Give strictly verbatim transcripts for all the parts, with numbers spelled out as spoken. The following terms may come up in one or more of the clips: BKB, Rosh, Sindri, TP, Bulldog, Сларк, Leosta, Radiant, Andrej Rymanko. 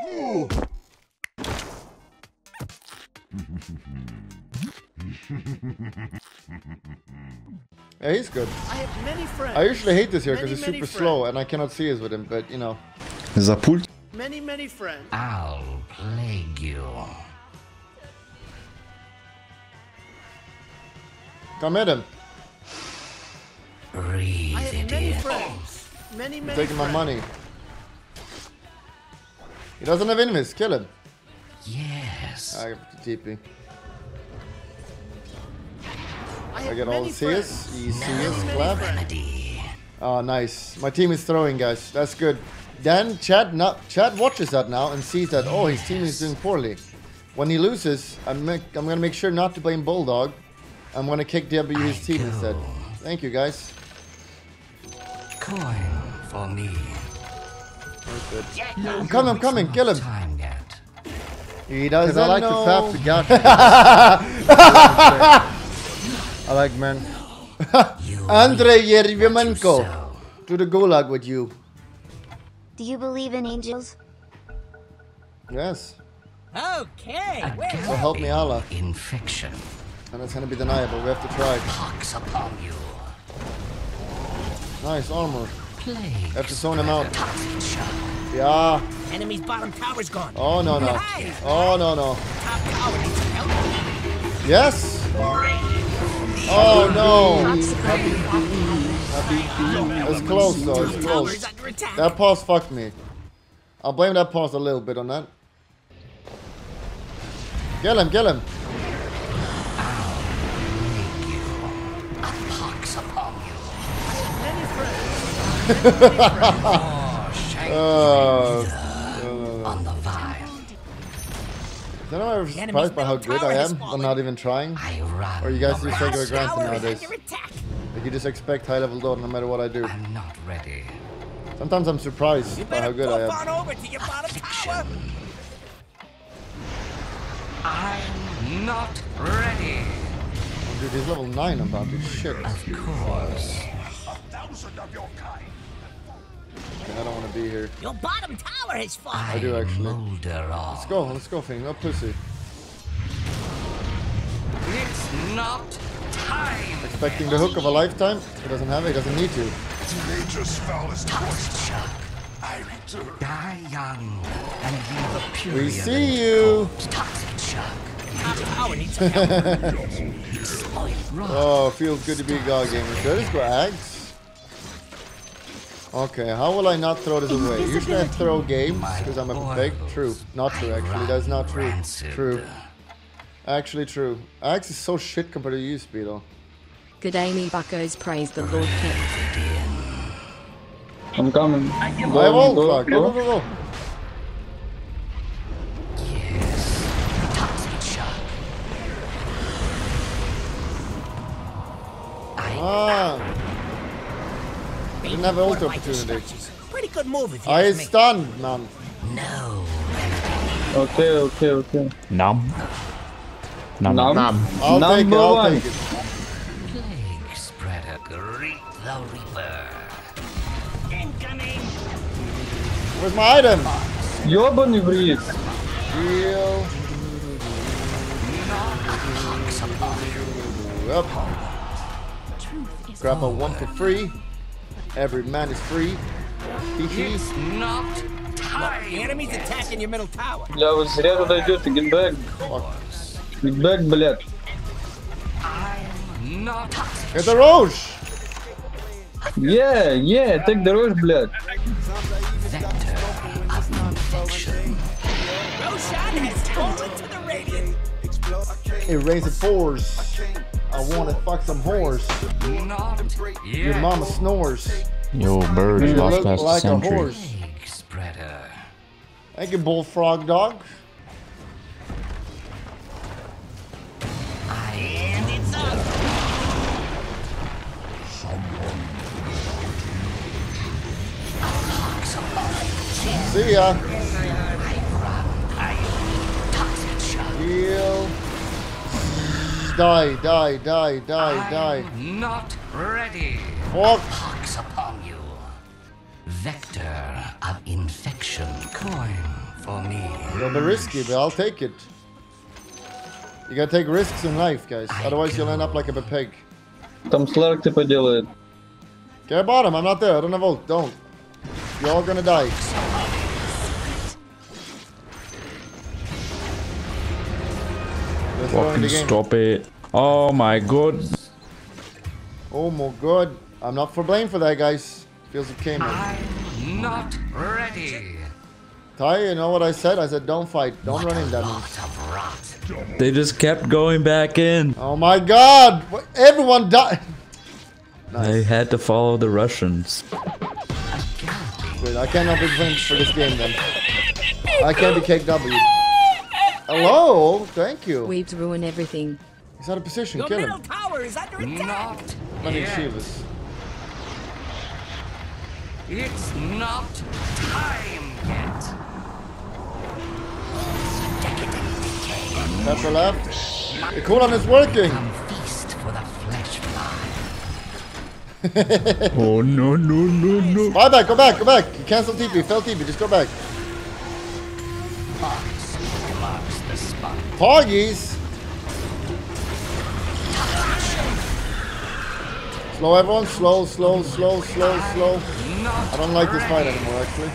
Yeah, he's good. I, have many friends. I usually hate this here because he's super friends. slow and I cannot see his with him, but you know. Zapult. Many, many friends. I'll plague you. Come at him. Breathe, I have many friends. Many, many I'm taking friends. my money. He doesn't have enemies. Kill him. Yes. I have to T P. I get all Sears, E Sears, clap. Oh, nice. My team is throwing, guys. That's good. Then Chad, no, Chad watches that now and sees that, yes. oh, his team is doing poorly. When he loses, I'm, make, I'm going to make sure not to blame Bulldog. I'm going to kick W his team go. instead. Thank you, guys. Coin for me. I'm coming, I'm coming. Kill him. Time yet. He doesn't I like know. to tap the gut. I like man. Andrej Rymanko to the gulag with you. Do you believe in angels? Yes. Okay. So help me Allah. Infection. And it's gonna be deniable. We have to try. Pox upon you. Nice armor. Plague. Have to zone him out. Yeah. Enemy's bottom tower's gone. Oh no no. Oh no no. Top tower needs help. Yes. Oh no! It's close though, it's close. That pause fucked me. I'll blame that pause a little bit on that. Kill him, kill him! uh, I don't know if I'm surprised by how good I am. I'm not even trying. Or you guys just take it for granted nowadays. Like you just expect high level load no matter what I do. I'm not ready. Sometimes I'm surprised by how good I am. I'm not ready. Dude, he's level nine. I'm about to shit. Of course. I don't want to be here. Your bottom tower is fine. I do actually. Let's go, let's go, thing. No pussy. It's not time. Expecting the hook of a lifetime. He doesn't have it. He doesn't need to. Nature's foulest poison. I return. Die young and leave a pure. We see you. Oh, feels good to be a god gamer. There is Grags. Okay, how will I not throw this away? Usually I throw games because I'm a big. True. Not true, actually. That's not true. True. Actually, true. Axe is so shit compared to you, Speedo. Good day, me buckos. Praise the Lord. I'm coming. I have all go, go, go, go. Ah. I didn't have an ult opportunity. Pretty good move if you I stunned, man. No. Okay, okay, okay. Numb. Numb. Numb. Numb. I'll Numb take it, I'll one. take it. Plague spreader, greet the reaper. Incoming. Where's my item? Ёбаный в рис. Deal. Up. Grab a one for free. Every man is free. It's not time. The enemy's attacking your middle tower. Yeah, вот зря туда идет, гимбэк. Гимбэк, блядь. Get the Rosh. Yeah, yeah, take the Rosh, блядь. It rains a force. I wanna fuck some horse. Your mama snores. Yo, bird you lost look like century. a horse. Thank you, bullfrog dog. And it's up. See ya. Heal. Die, die, die, die, die. I'm not ready. What? Pox upon you. Vector of infection. Coin for me. A little bit risky, but I'll take it. You gotta take risks in life, guys. Otherwise, you'll end up like a big pig. Там Сларк типа делает. Get bottom. I'm not there. I don't have ult. Don't. You're all gonna die. Fucking stop it. Oh my god. Oh my god. I'm not for blame for that, guys. Feels it came. I'm not ready. Ty, you know what I said? I said don't fight. Don't what run in that. They just kept going back in. Oh my god. Everyone died. Nice. I had to follow the Russians. Wait, I cannot be blamed for this game then. I can't be K W. Hello, thank you. Waves ruin everything. He's out of position. Your Kill middle him. Tower is under attack. Yes. It's not time yet. That's the left. The cooldown is working. Feast for the flesh fly. Oh no no no no! Bye back, go back, go back! You cancel T P, fail T P, just go back. Poggies! Slow everyone, slow, slow, slow, slow, slow. I don't like this fight anymore actually.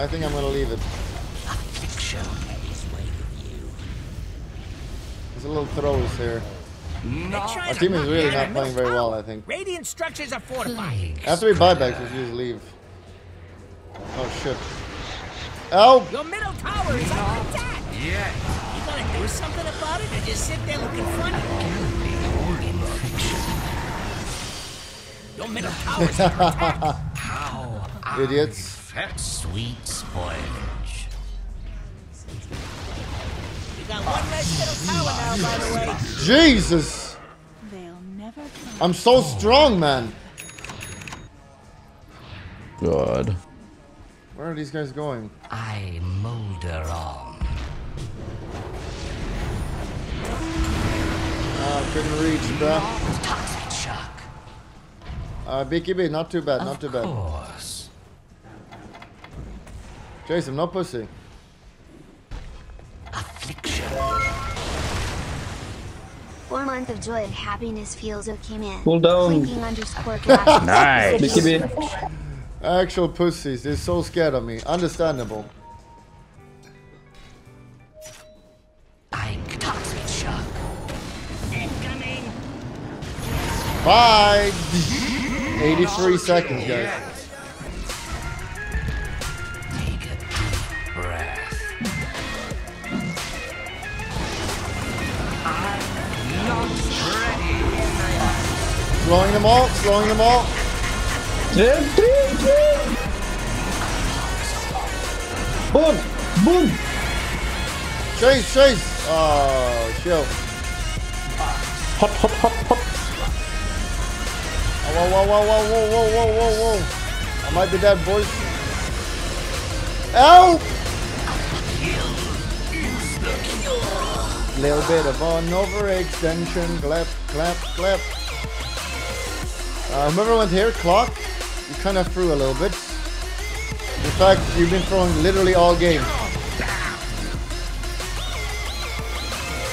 I think I'm gonna leave it. There's a little throws here. Our team is really not playing very well, I think. Radiant structures are fortified. After we buybacks, we just leave. Oh shit! Oh! Your middle tower is under attack. Yeah. You gonna do something about it, or just sit there looking funny? Your middle tower is under attack. How idiots! Sweet spoilage. Got one less middle tower now, by the way. Jesus! They'll never come. I'm so strong, man. God. Where are these guys going? I molder on. Ah, couldn't reach, bro. Toxic shock. Uh, B K B, not too bad, not too bad. Of course. Jason, no pussy. Four months of joy and happiness feels okay, man. Pull down. Nice. B K B. Actual pussies, they're so scared of me. Understandable. I'm toxic shock. Incoming. Bye. eighty-three seconds, guys. Slowing them all, slowing them all. Boom! Boom! Chase, chase! Oh, chill. Hop, hop, hop, hop. Whoa, whoa, whoa, whoa, whoa, whoa, whoa, whoa. I might be dead, boys. Ow! Little bit of an overextension. Clap, clap, clap. Uh, remember when here, clock? You kind of threw a little bit. In fact, you've been throwing literally all game.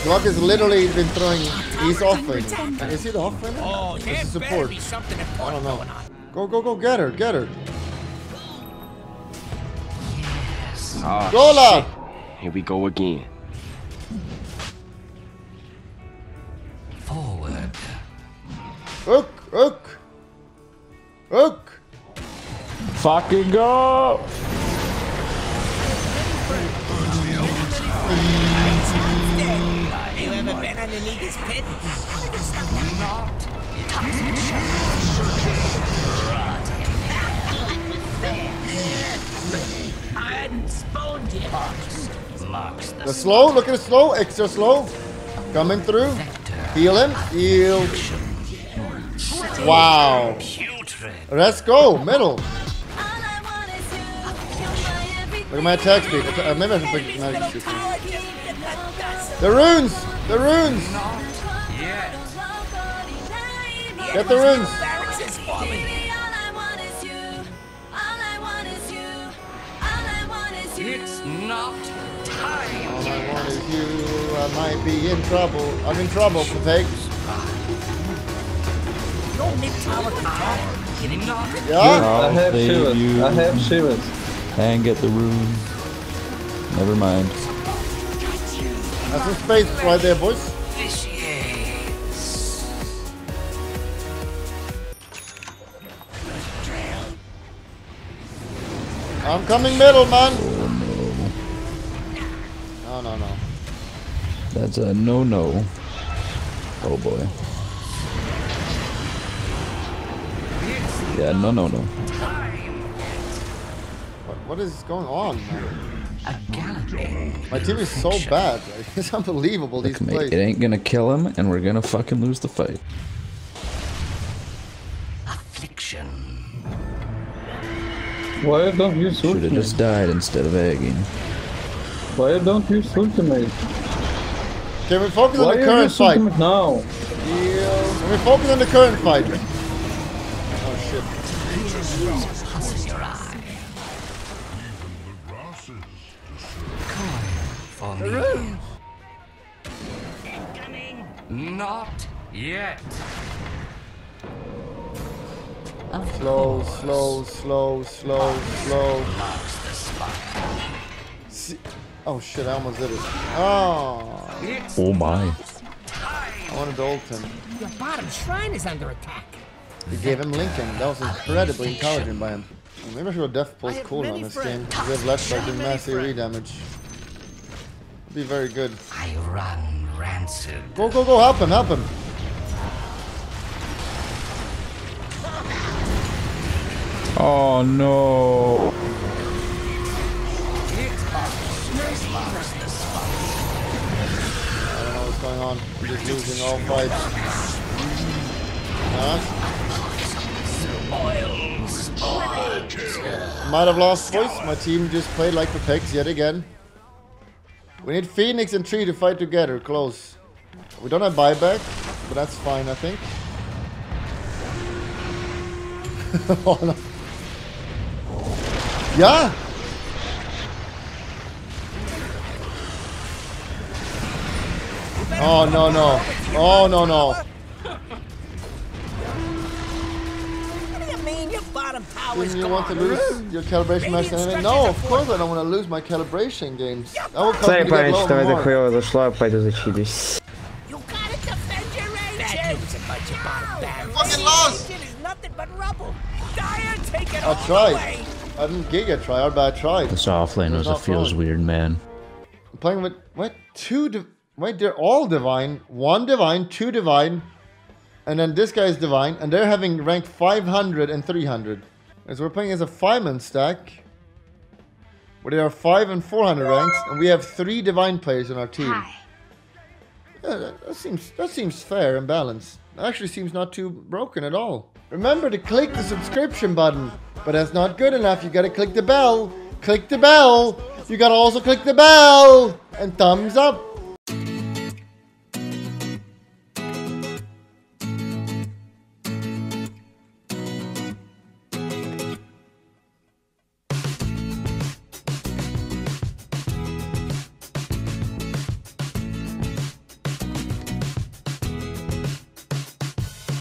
Clock has literally been throwing. He's offering. Is he the offering? Oh, it's a support. I don't know. Go, go, go! Get her, get her. Yes. Oh, Gola. Shit. Here we go again. Forward. Look! Look! Look! Fucking go! You ever been underneath this pit? I hadn't spawned yet. The slow, look at the slow, extra slow. Coming through. Heal him. Heal. Wow. Let's go, middle. Look at my attack speed. Uh, maybe I should pick magic shoot. The runes! The runes! Get the runes! It's not time. All I want is you. I might be in trouble. I'm in trouble, Patek. Yeah. I'll I have shivers. I have shivers. And get the room. Never mind. That's a space right there, boys. I'm coming middle, man. Oh, no. No, no, no. That's a no-no. Oh, boy. Yeah, no, no, no. What, what is going on, man? My team is so bad. Like, it's unbelievable, Look, these mate, plays. It ain't gonna kill him, and we're gonna fucking lose the fight. Affliction. Why don't you shoot me? Should've just died instead of egging. Why don't you shoot me? Can we focus Why on the current fight? now? Yeah. Can we focus on the current fight? Oh shit. Come on. Incoming. Not yet. Slow, slow, slow, slow, slow. See oh shit, I almost did it. Oh, oh my. I wanted to ult him. Your bottom shrine is under attack. He gave him Lincoln. That was incredibly intelligent by him. Maybe I should have death pulls cool on this game. We have left by doing massive re-damage. Be very good. I run rancid. Go, go, go, help him, help him. Oh no! I don't know what's going on. I'm just losing all fights. Huh? Might have lost voice. My team just played like the pigs yet again. We need Phoenix and Tree to fight together. Close. We don't have buyback, but that's fine, I think. Oh no. Yeah. Oh no no. Oh no no. What do you mean your bottom power is gone? You want to lose your calibration match and anything? No, of course I don't want to lose my calibration games. That will come to get low more. You gotta defend your agents. Fucking lost. Nothing but rubble. Dire, take it all away. I didn't giga try, but I tried. This offlane was a feels weird, man. I'm playing with what two? Di wait, they're all divine. One divine, two divine, and then this guy's divine, and they're having rank five hundred and three hundred. As we're playing as a five-man stack, where there are five and four hundred ranks, and we have three divine players on our team. Yeah, that, that seems that seems fair and balanced. That actually seems not too broken at all. Remember to click the subscription button. But that's not good enough. You gotta click the bell. Click the bell. You gotta also click the bell. And thumbs up.